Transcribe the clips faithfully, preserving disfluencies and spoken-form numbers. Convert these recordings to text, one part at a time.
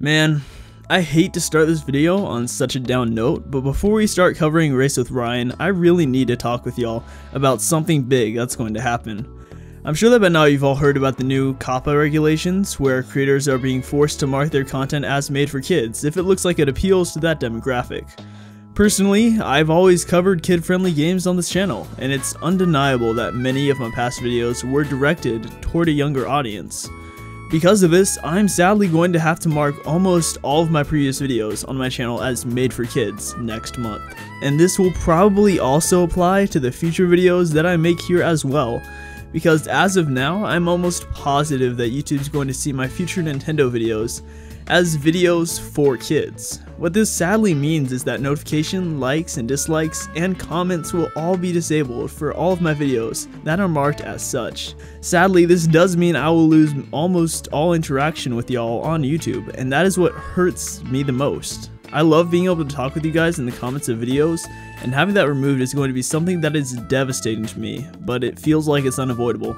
Man, I hate to start this video on such a down note, but before we start covering Race with Ryan, I really need to talk with y'all about something big that's going to happen. I'm sure that by now you've all heard about the new COPPA regulations, where creators are being forced to mark their content as made for kids if it looks like it appeals to that demographic. Personally, I've always covered kid-friendly games on this channel, and it's undeniable that many of my past videos were directed toward a younger audience. Because of this, I'm sadly going to have to mark almost all of my previous videos on my channel as made for kids next month. And this will probably also apply to the future videos that I make here as well, because as of now, I'm almost positive that YouTube's going to see my future Nintendo videos as videos for kids. What this sadly means is that notification, likes and dislikes, and comments will all be disabled for all of my videos that are marked as such. Sadly, this does mean I will lose almost all interaction with y'all on YouTube, and that is what hurts me the most. I love being able to talk with you guys in the comments of videos, and having that removed is going to be something that is devastating to me, but it feels like it's unavoidable.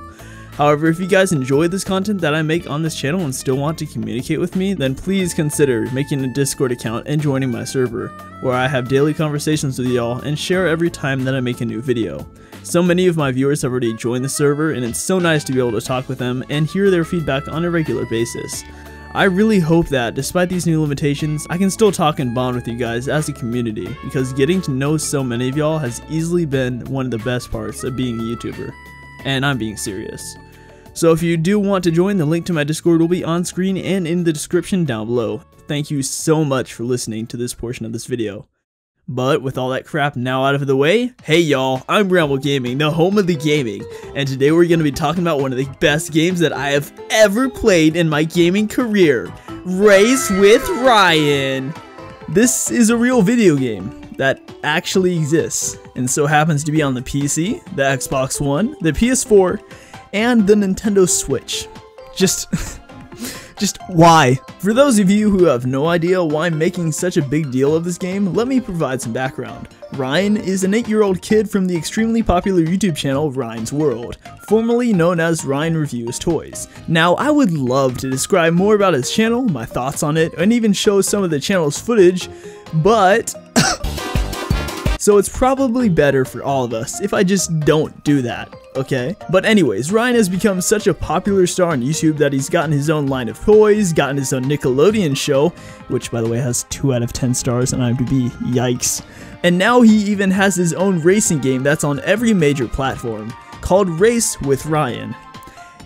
However, if you guys enjoy this content that I make on this channel and still want to communicate with me, then please consider making a Discord account and joining my server, where I have daily conversations with y'all and share every time that I make a new video. So many of my viewers have already joined the server, and it's so nice to be able to talk with them and hear their feedback on a regular basis. I really hope that, despite these new limitations, I can still talk and bond with you guys as a community, because getting to know so many of y'all has easily been one of the best parts of being a YouTuber. And I'm being serious. So if you do want to join, the link to my Discord will be on screen and in the description down below. Thank you so much for listening to this portion of this video. But with all that crap now out of the way, hey y'all, I'm Bramble Gaming, the home of the gaming, and today we're going to be talking about one of the best games that I have ever played in my gaming career, Race with Ryan. This is a real video game that actually exists, and so happens to be on the P C, the Xbox One, the P S four, and the Nintendo Switch. Just, just why? For those of you who have no idea why I'm making such a big deal of this game, let me provide some background. Ryan is an eight-year-old kid from the extremely popular YouTube channel Ryan's World, formerly known as Ryan Reviews Toys. Now, I would love to describe more about his channel, my thoughts on it, and even show some of the channel's footage, but so it's probably better for all of us if I just don't do that, okay? But anyways, Ryan has become such a popular star on YouTube that he's gotten his own line of toys, gotten his own Nickelodeon show, which by the way has two out of ten stars on IMDb, yikes. And now he even has his own racing game that's on every major platform, called Race with Ryan.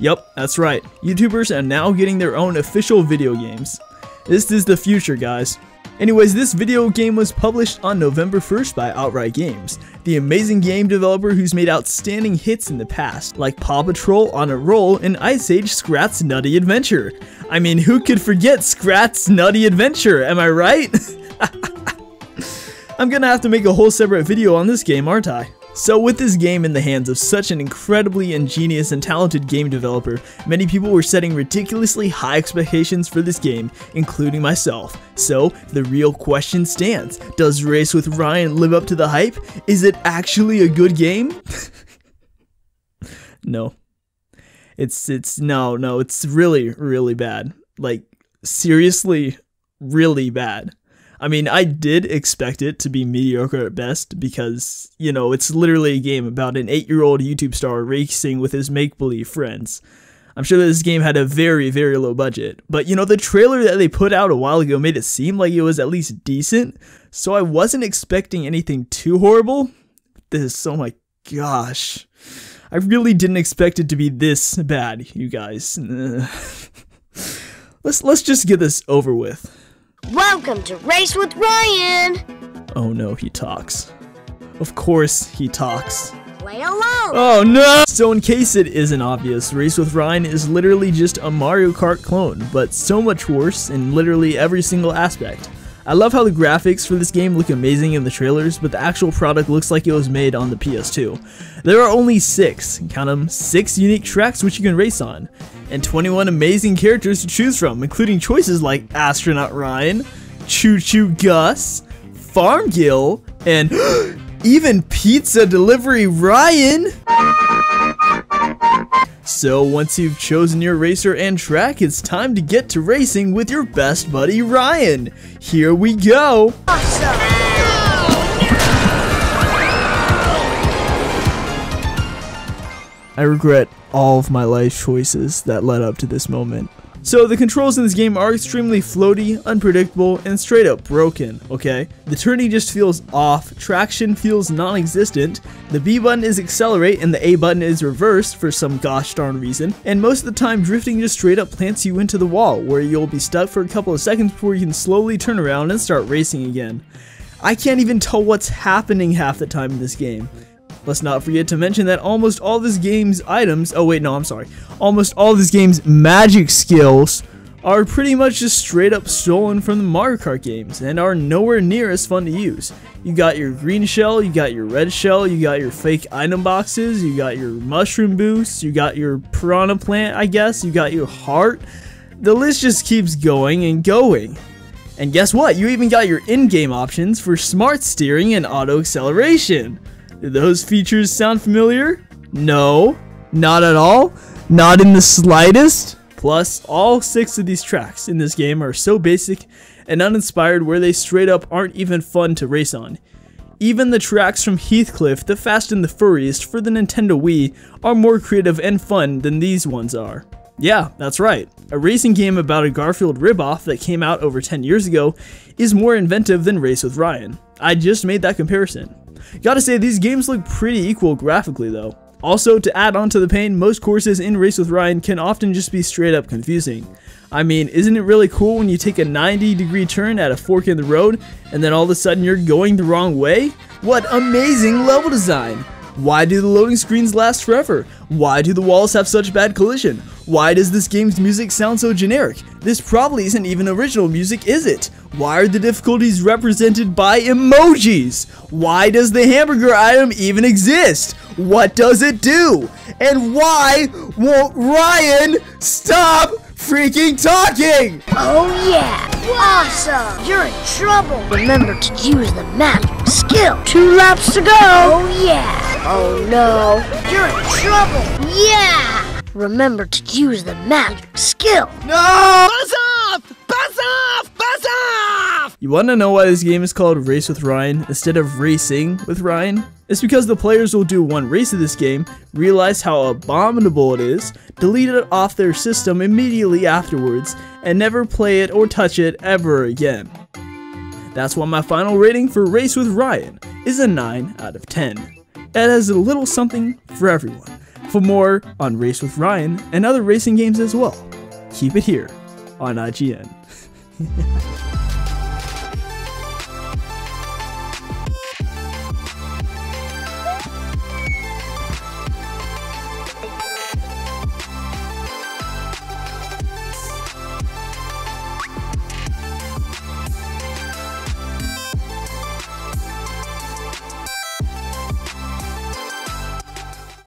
Yup, that's right, YouTubers are now getting their own official video games. This is the future, guys. Anyways, this video game was published on November first by Outright Games, the amazing game developer who's made outstanding hits in the past, like Paw Patrol On a Roll and Ice Age Scrat's Nutty Adventure. I mean, who could forget Scrat's Nutty Adventure, am I right? I'm gonna have to make a whole separate video on this game, aren't I? So with this game in the hands of such an incredibly ingenious and talented game developer, many people were setting ridiculously high expectations for this game, including myself. So the real question stands, does Race with Ryan live up to the hype? Is it actually a good game? No. It's, it's, no, no, it's really, really bad. Like, seriously, really bad. I mean, I did expect it to be mediocre at best because, you know, it's literally a game about an eight-year-old YouTube star racing with his make-believe friends. I'm sure that this game had a very, very low budget, but you know, the trailer that they put out a while ago made it seem like it was at least decent, so I wasn't expecting anything too horrible. This is, oh my gosh. I really didn't expect it to be this bad, you guys. Let's, let's just get this over with. Welcome to Race with Ryan! Oh no, he talks. Of course he talks. Play alone! Oh no! So in case it isn't obvious, Race with Ryan is literally just a Mario Kart clone, but so much worse in literally every single aspect. I love how the graphics for this game look amazing in the trailers, but the actual product looks like it was made on the P S two. There are only six, count them, six unique tracks which you can race on, and twenty-one amazing characters to choose from, including choices like Astronaut Ryan, Choo Choo Gus, Farm Gill, and even Pizza Delivery Ryan! So once you've chosen your racer and track, it's time to get to racing with your best buddy Ryan. Here we go! Awesome. I regret all of my life choices that led up to this moment. So the controls in this game are extremely floaty, unpredictable, and straight up broken, okay? The turning just feels off, traction feels non-existent, the B button is accelerate and the A button is reversed for some gosh darn reason, and most of the time drifting just straight up plants you into the wall, where you'll be stuck for a couple of seconds before you can slowly turn around and start racing again. I can't even tell what's happening half the time in this game. Let's not forget to mention that almost all this game's items, oh wait, no, I'm sorry. Almost all this game's magic skills are pretty much just straight up stolen from the Mario Kart games and are nowhere near as fun to use. You got your green shell, you got your red shell, you got your fake item boxes, you got your mushroom boost, you got your piranha plant, I guess, you got your heart. The list just keeps going and going. And guess what? You even got your in-game options for smart steering and auto acceleration. Do those features sound familiar? No, not at all, not in the slightest. Plus, all six of these tracks in this game are so basic and uninspired where they straight up aren't even fun to race on. Even the tracks from Heathcliff, The Fast and the Furriest for the Nintendo Wii are more creative and fun than these ones are. Yeah, that's right. A racing game about a Garfield ripoff that came out over ten years ago is more inventive than Race with Ryan. I just made that comparison. Gotta say, these games look pretty equal graphically though. Also, to add on to the pain, most courses in Race with Ryan can often just be straight up confusing. I mean, isn't it really cool when you take a ninety degree turn at a fork in the road and then all of a sudden you're going the wrong way? What amazing level design! Why do the loading screens last forever? Why do the walls have such bad collision? Why does this game's music sound so generic? This probably isn't even original music, is it? Why are the difficulties represented by emojis? Why does the hamburger item even exist? What does it do? And why won't Ryan stop freaking talking? Oh yeah! Awesome! You're in trouble! Remember to use the magic skill! Two laps to go! Oh yeah! Oh no! You're in trouble! Yeah! Remember to use the magic skill. No! Buzz off! Buzz off! Buzz off! You wanna know why this game is called Race with Ryan instead of Racing with Ryan? It's because the players will do one race of this game, realize how abominable it is, delete it off their system immediately afterwards, and never play it or touch it ever again. That's why my final rating for Race with Ryan is a nine out of ten. It has a little something for everyone. For more on Race with Ryan and other racing games as well, keep it here on I G N.